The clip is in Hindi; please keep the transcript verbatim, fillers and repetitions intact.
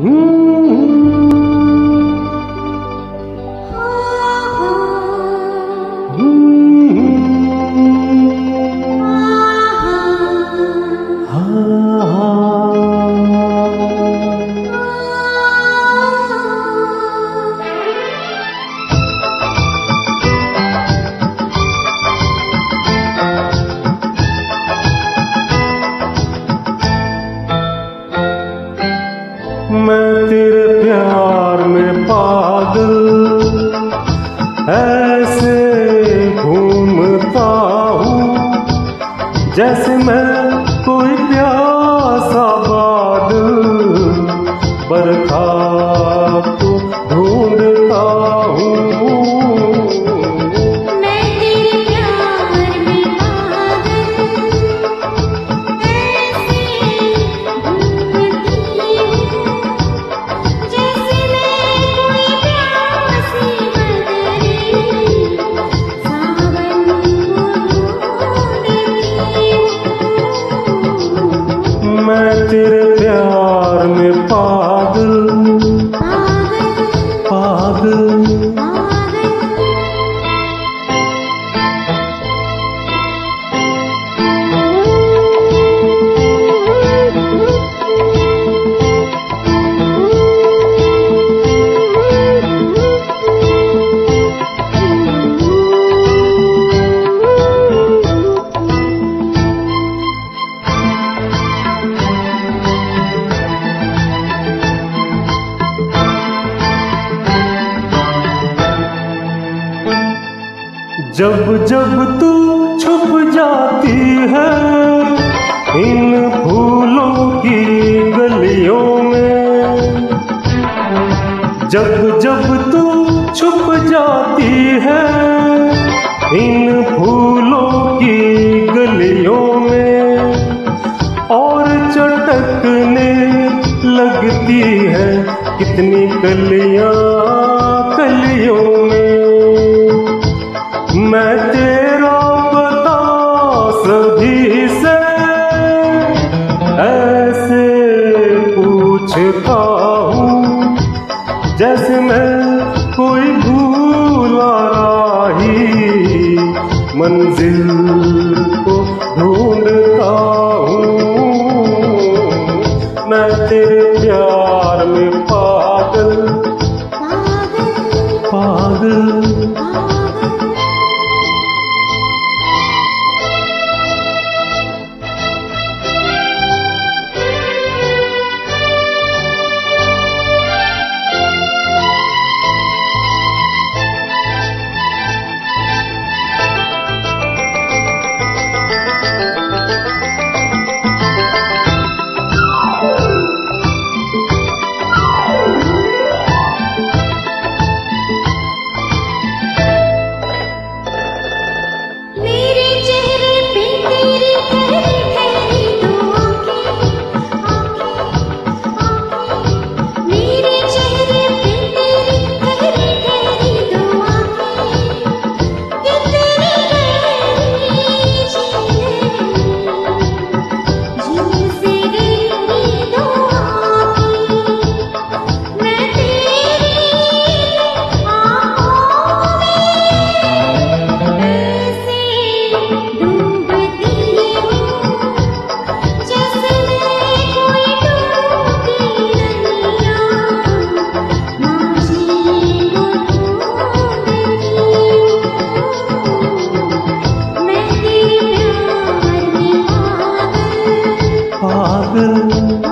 मैं तेरे प्यार में पागल ऐसे घूमता हूँ जैसे मैं कोई प्यासा बादल बरखा को ढूंढता हूँ। मैं तेरे प्यार में पागल ऐसे तेरे प्यार में पागल पागल जब जब तू छुप जाती है इन फूलों की गलियों में, जब जब तू छुप जाती है इन फूलों की गलियों में और चटकने लगती है कितनी कलियां कलियों में। मैं तेरा पता सभी से ऐसे पूछता हूँ जैसे मैं कोई भूला राही मंजिल को ढूंढता हूँ। मैं तेरे प्यार में पागल पागल पागल।